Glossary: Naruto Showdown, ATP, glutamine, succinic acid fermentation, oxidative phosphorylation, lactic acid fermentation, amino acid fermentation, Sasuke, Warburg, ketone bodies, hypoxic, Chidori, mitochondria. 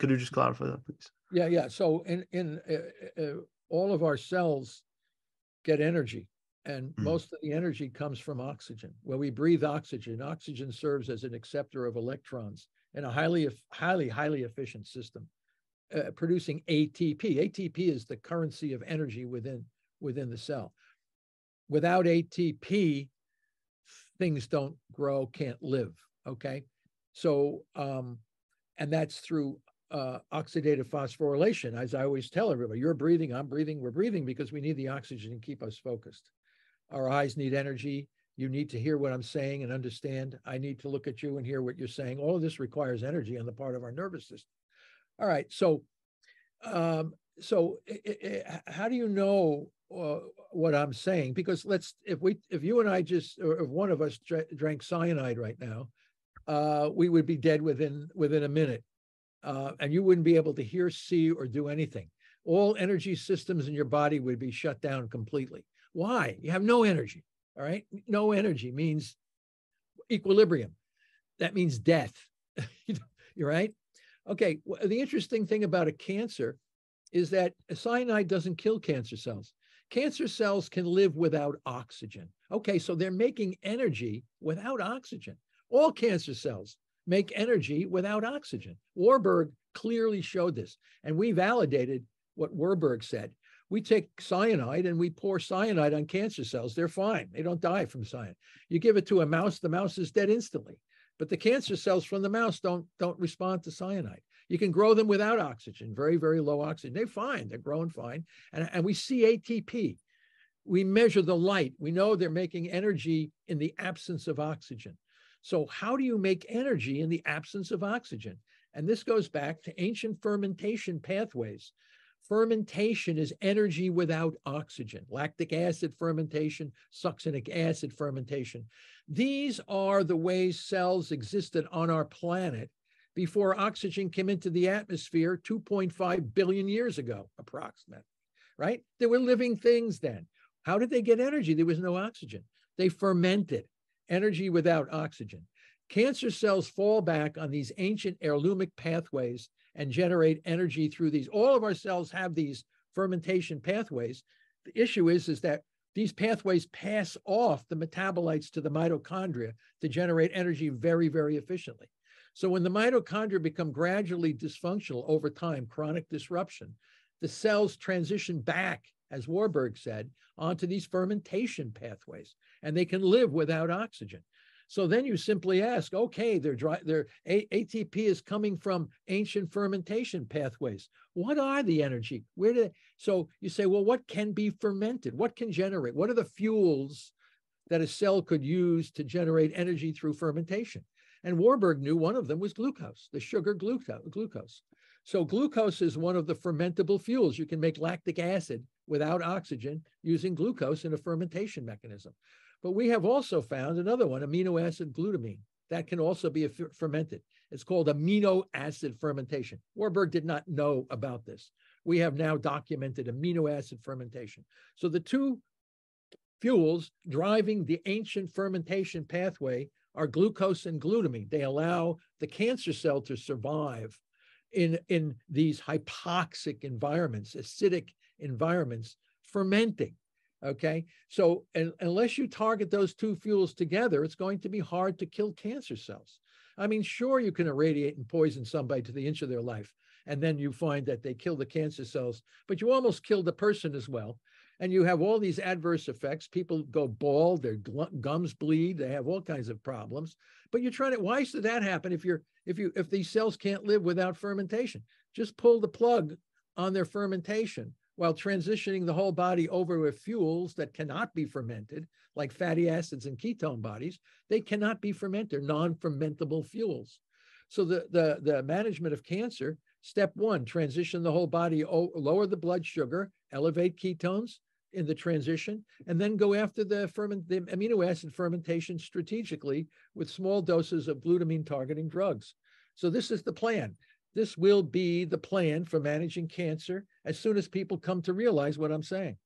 Could you just clarify that, please? Yeah. So in all of our cells get energy, and most of the energy comes from oxygen. When we breathe oxygen, oxygen serves as an acceptor of electrons in a highly efficient system, producing ATP. ATP is the currency of energy within the cell. Without ATP, things don't grow, can't live, okay? So, and that's through oxidative phosphorylation. As I always tell everybody, you're breathing, I'm breathing, we're breathing because we need the oxygen to keep us focused. Our eyes need energy. You need to hear what I'm saying and understand. I need to look at you and hear what you're saying. All of this requires energy on the part of our nervous system. All right, so how do you know what I'm saying? Because if you and I or if one of us drank cyanide right now, we would be dead within a minute, and you wouldn't be able to hear, see, or do anything. All energy systems in your body would be shut down completely. Why? You have no energy. All right, no energy means equilibrium. That means death. You're right. Okay. Well, the interesting thing about a cancer is that cyanide doesn't kill cancer cells. Cancer cells can live without oxygen. Okay, so they're making energy without oxygen. All cancer cells make energy without oxygen. Warburg clearly showed this, and we validated what Warburg said. We take cyanide and we pour cyanide on cancer cells. They're fine. They don't die from cyanide. You give it to a mouse, the mouse is dead instantly. But the cancer cells from the mouse don't respond to cyanide. You can grow them without oxygen, very, very low oxygen. They're fine. They're growing fine. And we see ATP. We measure the light. We know they're making energy in the absence of oxygen. So how do you make energy in the absence of oxygen? And this goes back to ancient fermentation pathways. Fermentation is energy without oxygen. Lactic acid fermentation, succinic acid fermentation. These are the ways cells existed on our planet before oxygen came into the atmosphere 2.5 billion years ago, approximately, right? There were living things then. How did they get energy? There was no oxygen. They fermented, energy without oxygen. Cancer cells fall back on these ancient heirloomic pathways and generate energy through these. All of our cells have these fermentation pathways. The issue is that these pathways pass off the metabolites to the mitochondria to generate energy very, very efficiently. So when the mitochondria become gradually dysfunctional over time, chronic disruption, the cells transition back, as Warburg said, onto these fermentation pathways, and they can live without oxygen. So then you simply ask, okay, their ATP is coming from ancient fermentation pathways. What are the energy? So you say, well, what can be fermented? What can generate? What are the fuels that a cell could use to generate energy through fermentation? And Warburg knew one of them was glucose, the sugar glucose. So glucose is one of the fermentable fuels. You can make lactic acid without oxygen using glucose in a fermentation mechanism. But we have also found another one, amino acid glutamine, that can also be fermented. It's called amino acid fermentation. Warburg did not know about this. We have now documented amino acid fermentation. So the two fuels driving the ancient fermentation pathway are glucose and glutamine. They allow the cancer cell to survive in these hypoxic environments, acidic environments, fermenting, okay? So unless you target those two fuels together, it's going to be hard to kill cancer cells. I mean, sure, you can irradiate and poison somebody to the inch of their life, and then you find that they kill the cancer cells, but you almost kill the person as well. And you have all these adverse effects. People go bald, their gums bleed, they have all kinds of problems. But you're trying to, why should that happen if these cells can't live without fermentation? Just pull the plug on their fermentation while transitioning the whole body over with fuels that cannot be fermented, like fatty acids and ketone bodies. They cannot be fermented, non-fermentable fuels. So the management of cancer, step one, transition the whole body, lower the blood sugar, elevate ketones in the transition, and then go after the amino acid fermentation strategically with small doses of glutamine targeting drugs. So this is the plan. This will be the plan for managing cancer as soon as people come to realize what I'm saying.